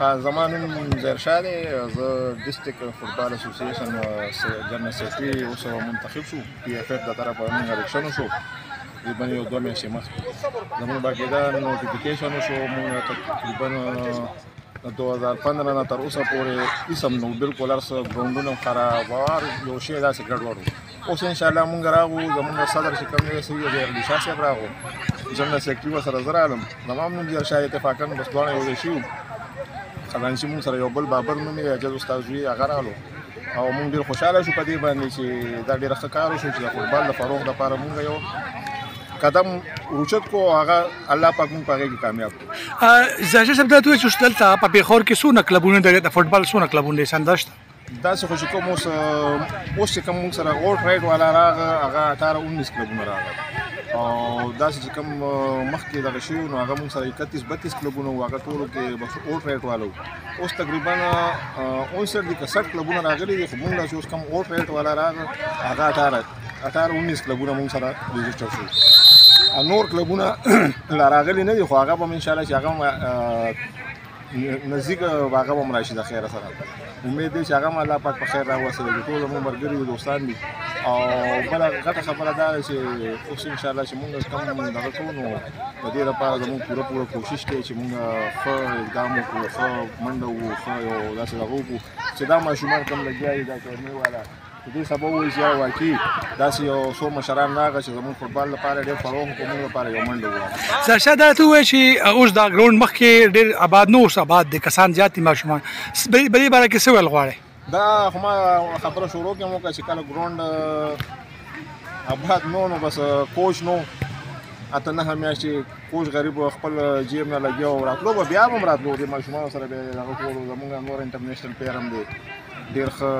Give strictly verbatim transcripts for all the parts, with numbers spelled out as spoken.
زمان نوم زهیر شاه دی، زه ډسټریک فوټبال اسوسییشن جنرال سیکرټري اوسه منتخب شو، پی اف اف د طرفه موږ الیکشن وشو، تقریبا یو دوه میاشتې مخکې زموږ باقیدار نوټیفیکیشن وشو، موږ تقریبا د دوه زره پندره نه تر اوسه پورې اسم نو بالکل هر څه ګراونډونه خرابوار یو شی داسې ګډوډ اوس انشاءالله موږ راغو، زموږ صدر چې کوم دی سید زهیر شاه صاحب راغو، جنرال سیکرټري ورسره زه راغلم، زما هم نوم زهیر شاه اتفاقا بس دواړه یوځای شوو، خدانشي مون سره یو بل بابر نومې اجازه استاد وی هغه راغلو او مونږ ډېر خوشاله شو په دې باندې چې دا ډېر ښه کار وشو چې د فوټبال د فروغ لپاره مونږ یو قدم اوچت کو، هغه الله پاک مونږ په هغه کې کامیاب کړو. زه چې تاسو چې دلته په پیښور کې څونه کلبونه د فوټبال څونه کلبونه یې سندشت دا څه خو چې کوم اوس چې کوم مونږ سره اول رائټ والا راغه هغه تر نولس کلبونه راغله او داسې چې کوم مخکې دغه شوي نو هغه مونږ سره اکتیس بتیس کلبونه وو، هغه ټولو کې بس اوټ رایټ والا وو، اوس تقریبا اوسر دي که سټ کلبونه راغلي دي، خو مونږ چې اوس کوم اوټ رایټ والا راغله هغه اټاره اټاره اونیس کلبونه مونږ سره رجسټر شو، نور کلبونه لا راغلي نه دي خو هغه به هم انشاءالله چې هغه نزدیک هغه به هم راشي د خیره سره، امید دی چې هغه هم الله پاک په خیر راوستلی دي، ټول زموږ ملګري دي دوستان دي، او بله غټه خبره دا ده چې اوس انشاءالله چې مونږ کوم دغه کوو نو په دې لپاره زموږ پوره پوره کوشش کوي چې مونږ ښه اقدام وکړو، ښه منډه وو، ښه یو داسې دغه وکړو چې دا ماشومان کوم لګیا دي دا کورنۍ والا په دې سبب وایي چې واقعي داسې یو څو مشران راغله چې زموږ فوټبال لپاره ډېر فروغ وکړو، مونږ لپاره یو منډه وو. زهیر شاه دا ته ووایي چې اوس دا ګراونډ مخکې ډېر آباد نه اوس آباد دی، کسان زیات دي، ماشومان په دې باره کې څه ویل غواړئ؟ دا خو ما خبره شروع کې موږ چې کله ګراونډ آباد نو نو بس کوچ نو اته نهه میاشتې کوچ غریب خپل جیب نه لګیا او راتلو به بیا به هم راتلو، د ماشومانو سره بیا دغه کولو، زموږ نور انټرنیشنل پلیئر هم دی ډېر ښه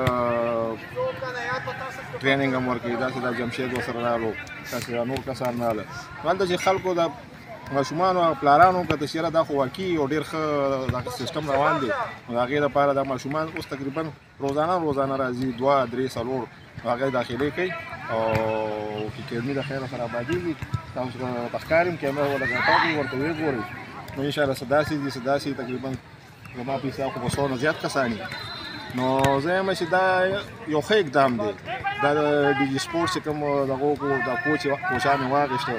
ټریننګ هم ورکوي، داسې دا جمشید ورسره راغلو، داسې نور کسان راغله هلته چې خلکو د ماشومانو او پلارانو که تشیره دا خو واقعي یو ډېر ښه دغه سیسټم روان دی، نو د هغې لپاره دا ماشومان اوس تقریبا روزانه روزانه راځي، دوه درې څلور هغه داخلي کوي او فکرمي د خیره سره آبادېږي، تاسو ته ښکار یم کیمره ولګوئ ورته ویې ګورئ نو انشاءالله څه داسې دي څه داسې تقریبا زما په حساب خو په سوه نه زیات کسان دي، نو زه یمه چې دا یو ښه اقدام دی، دا د ډیجي سپورټ چې کوم دغه وکړو دا کوچ کوچان یې واخېسته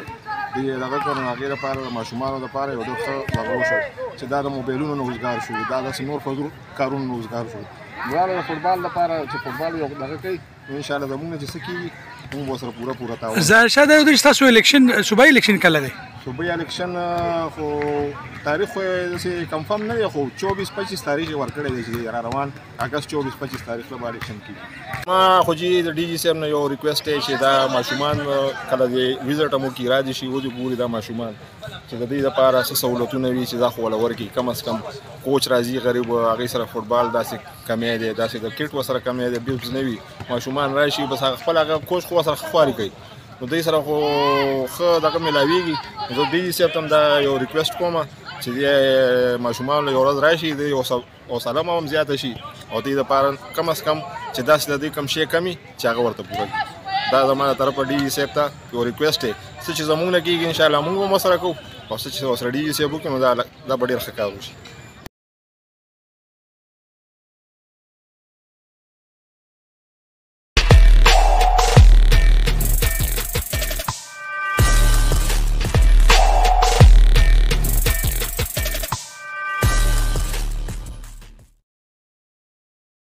دی دغه کورنۍ هغې لپاره د ماشومانو لپاره یو ډېر ښه دغه وشو چې دا د موبایلونو نه وزګار شو، دا داسې نور فضول کارونو نه وزګار شو، نوراله د فوټبال لپاره چې فوټبال یو دغه کوي نو انشاءالله زموږ نه چې څه کېږي موږ به ورسره پوره پوره تعاون. زهیر شاه دی چې تاسو الیکشن صوبایي الیکشن کله دی؟ صوبایي الیکشن خو تاریخ خو یې داسې کنفرم نه دی، خو چوبیس پچیس تاریخ یې ورکړی دی چې را روان اګست چوبیس پچیس تاریخ به الیکشن کېږي. ما خو چې د ډي جي صاحب نه یو ریکویسټ دی چې دا ماشومان کله د ویزټ مو کې را دي شي ودې ګوري دا ماشومان چې د دې لپاره څه سهولتونه وي چې دا خو ولور کې کم از کم کوچ راځي غریب هغې سره فوټبال داسې کمی دی، داسې د کرکټ ورسره کمی دی، بیبز نه وي ماشومان راشي بس هغه خپل هغه کوچ خو ورسره ښه خواري کوي، نو دوی سره خو ښه دغه میلاویږي، زه ډي جي صاحب ته هم دا یو ریکویسټ کوم چې دې ماشومان یو ورځ راشي دې حوصله مو هم زیاته شي او دې لپاره کم از کم چې داسې د دې کم شی کمی چې هغه ورته پوره کړي، دا زما له طرفه ډي جي صاحب ته یو ریکویسټ دی، څه چې زموږ نه کېږي انشاءالله موږ به هم ورسره کوو او څه چې ورسره ډي جي صاحب وکړو نو دا به ډېر ښه کار وشي.